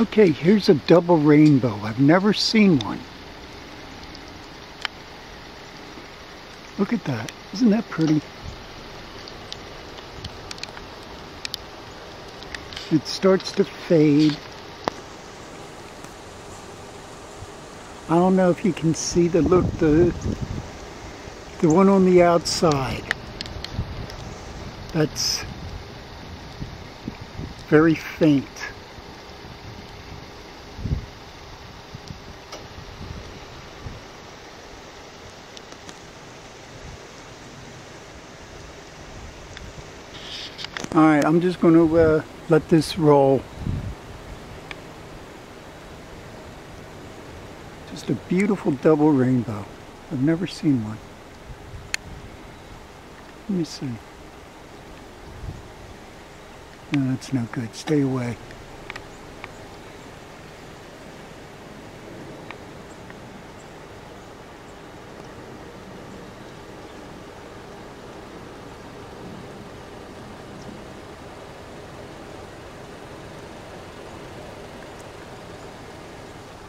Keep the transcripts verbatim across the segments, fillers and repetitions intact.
Okay, here's a double rainbow. I've never seen one. Look at that. Isn't that pretty? It starts to fade. I don't know if you can see the look, the, the one on the outside. That's very faint. All right, I'm just going to uh, let this roll. Just a beautiful double rainbow. I've never seen one. Let me see. No, that's no good. Stay away.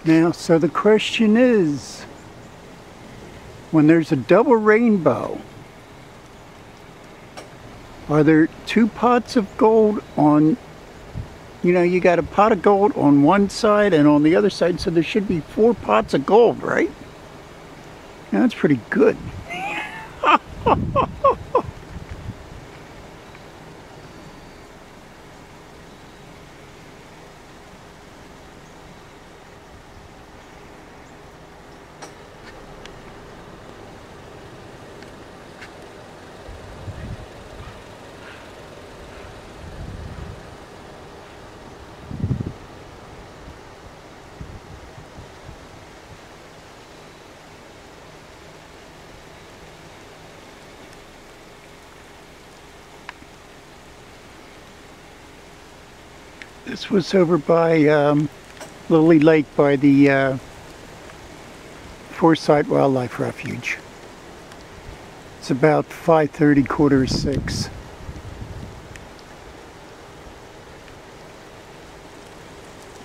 Now, so the question is, when there's a double rainbow, are there two pots of gold on, you know, you got a pot of gold on one side and on the other side, so there should be four pots of gold, right? Now, that's pretty good. This was over by um, Lily Lake by the uh, Forsyth Wildlife Refuge. It's about five thirty, quarter to six.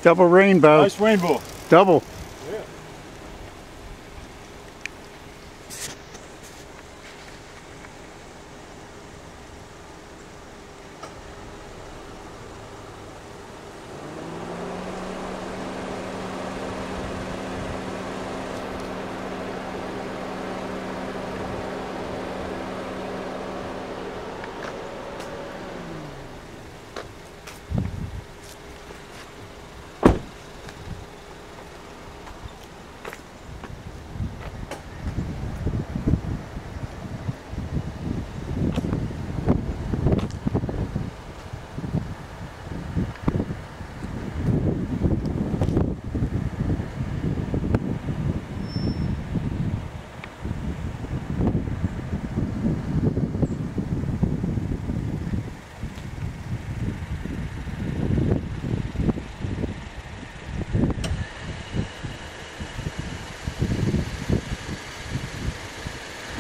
Double rainbow. Nice rainbow. Double. Yeah.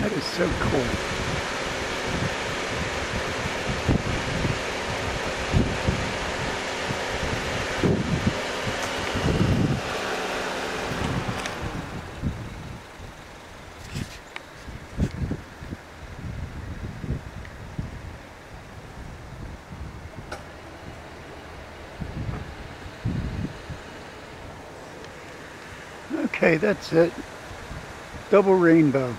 That is so cool. Okay, that's it. Double rainbow.